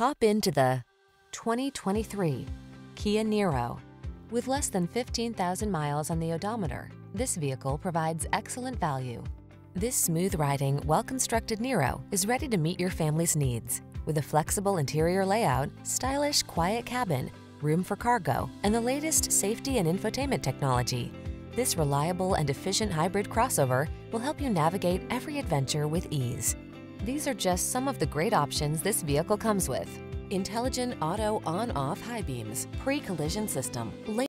Hop into the 2023 Kia Niro. With less than 15,000 miles on the odometer, this vehicle provides excellent value. This smooth-riding, well-constructed Niro is ready to meet your family's needs. With a flexible interior layout, stylish, quiet cabin, room for cargo, and the latest safety and infotainment technology, this reliable and efficient hybrid crossover will help you navigate every adventure with ease. These are just some of the great options this vehicle comes with: intelligent auto on-off high beams, pre-collision system,